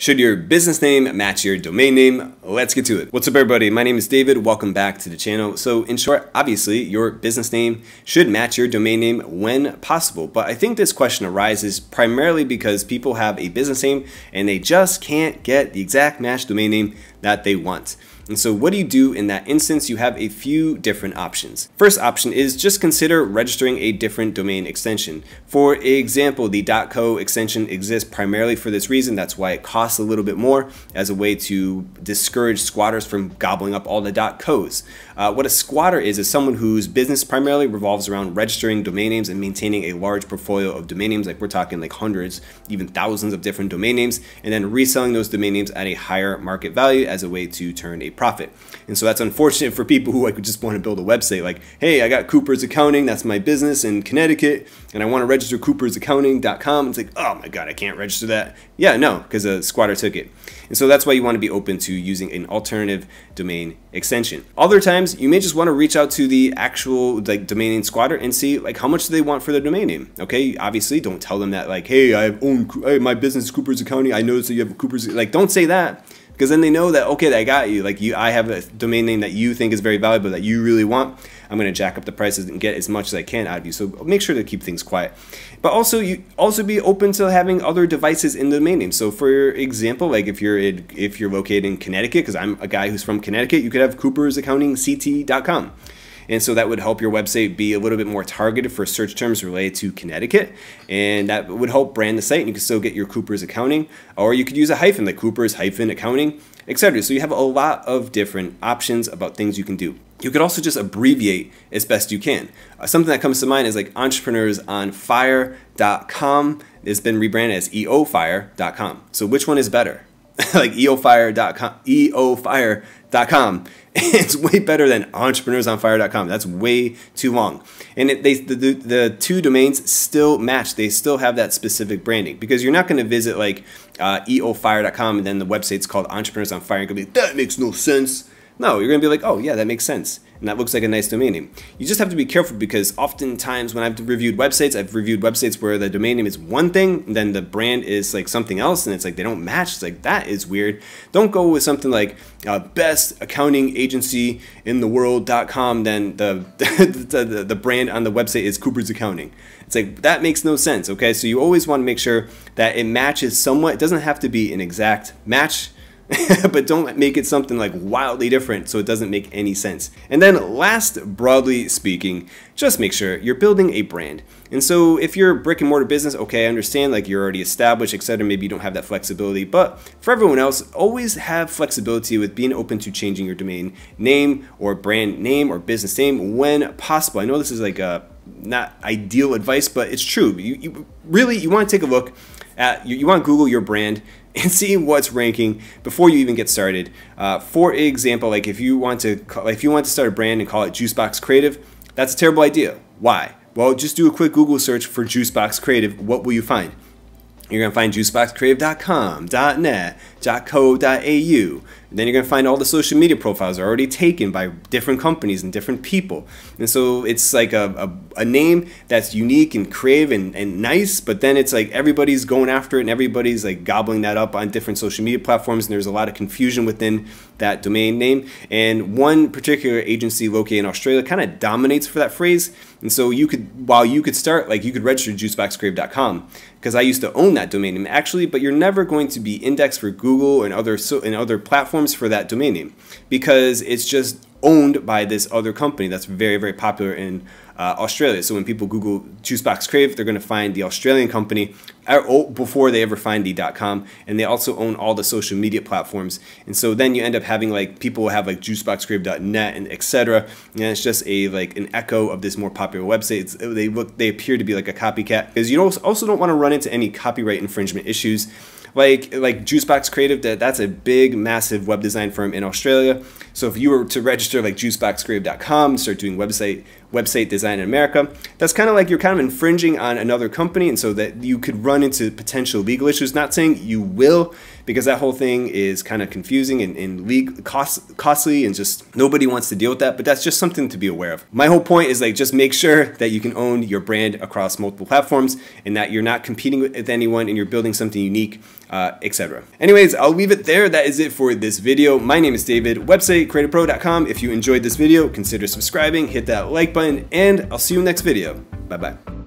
Should your business name match your domain name? Let's get to it. What's up, everybody? My name is David. Welcome back to the channel. So in short, obviously your business name should match your domain name when possible. But I think this question arises primarily because people have a business name and they just can't get the exact match domain name that they want. And so what do you do in that instance? You have a few different options. First option is just consider registering a different domain extension. For example, the .co extension exists primarily for this reason. That's why it costs a little bit more, as a way to discourage squatters from gobbling up all the .co's. What a squatter is someone whose business primarily revolves around registering domain names and maintaining a large portfolio of domain names. Like, we're talking like hundreds, even thousands of different domain names, and then reselling those domain names at a higher market value as a way to turn a profit. And so that's unfortunate for people who like just want to build a website. Like, hey, I got Cooper's Accounting, that's my business in Connecticut, and I want to register coopersaccounting.com. It's like, oh my God, I can't register that. Yeah, no, because a squatter took it. And so that's why you want to be open to using an alternative domain extension. Other times, you may just want to reach out to the actual domain name squatter and see how much do they want for their domain name. Okay, obviously don't tell them that, like, hey, my business is Cooper's Accounting. I noticed that you have a Cooper's. Like, don't say that. Because then they know that, okay, I got you. Like, I have a domain name that you think is very valuable, that you really want. I'm going to jack up the prices and get as much as I can out of you. So make sure to keep things quiet. But also, you also be open to having other devices in the domain name. So for example, like if you're located in Connecticut, because I'm a guy who's from Connecticut, you could have coopersaccountingct.com. And so that would help your website be a little bit more targeted for search terms related to Connecticut. And that would help brand the site, and you can still get your Cooper's Accounting, or you could use a hyphen, like Cooper's-Accounting, etc. So you have a lot of different options about things you can do. You could also just abbreviate as best you can. Something that comes to mind is like entrepreneursonfire.com has been rebranded as eofire.com. So which one is better? Like eofire.com. It's way better than entrepreneursonfire.com. That's way too long. And the two domains still match. They still have that specific branding, because you're not going to visit like eofire.com and then the website's called Entrepreneurs on Fire. You're going to be like, that makes no sense. No, you're going to be like, oh yeah, that makes sense. And that looks like a nice domain name. You just have to be careful, because oftentimes when I've reviewed websites where the domain name is one thing, and then the brand is like something else, and it's like they don't match. It's like, that is weird. Don't go with something like best accounting agency in the world.com, then the brand on the website is Cooper's Accounting. It's like, that makes no sense, okay? So you always want to make sure that it matches somewhat. It doesn't have to be an exact match, but don't make it something like wildly different so it doesn't make any sense. And then last, broadly speaking, just make sure you're building a brand. And so if you're a brick and mortar business, okay, I understand, like, you're already established, etc. Maybe you don't have that flexibility, but for everyone else, always have flexibility with being open to changing your domain name or brand name or business name when possible. I know this is like not ideal advice, but it's true. You want to take a look at, you want to Google your brand and see what's ranking before you even get started. For example, like if you want to start a brand and call it Juicebox Creative, that's a terrible idea. Why? Well, just do a quick Google search for Juicebox Creative. What will you find? You're gonna find juiceboxcreative.com, .net, .co.au. Then you're gonna find all the social media profiles are already taken by different companies and different people. And so it's like a name that's unique and creative and nice, but then it's like everybody's going after it and everybody's like gobbling that up on different social media platforms, and there's a lot of confusion within that domain name. And one particular agency located in Australia kind of dominates for that phrase. And so you could, while you could start, like, you could register juiceboxcrave.com, because I used to own that domain name actually, but you're never going to be indexed for Google and other platforms for that domain name, because it's just owned by this other company that's very, very popular in Australia. So when people Google Juicebox Crave, they're going to find the Australian company before they ever find the .com, and they also own all the social media platforms. And so then you end up having like people have like juiceboxcrave.net and etc. And it's just an echo of this more popular website. They appear to be like a copycat, because you also don't want to run into any copyright infringement issues. Like Juicebox Creative, that's a big, massive web design firm in Australia. So if you were to register like juiceboxcreative.com, start doing website design in America, that's kind of like you're kind of infringing on another company, and so that you could run into potential legal issues. Not saying you will, because that whole thing is kind of confusing and costly and just nobody wants to deal with that, but that's just something to be aware of. My whole point is like, just make sure that you can own your brand across multiple platforms and that you're not competing with anyone and you're building something unique, etc. Anyways, I'll leave it there. That is it for this video. My name is David, websitecreatorpro.com. If you enjoyed this video, consider subscribing, hit that like button, and I'll see you in the next video. Bye-bye.